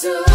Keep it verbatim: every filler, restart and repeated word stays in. soon.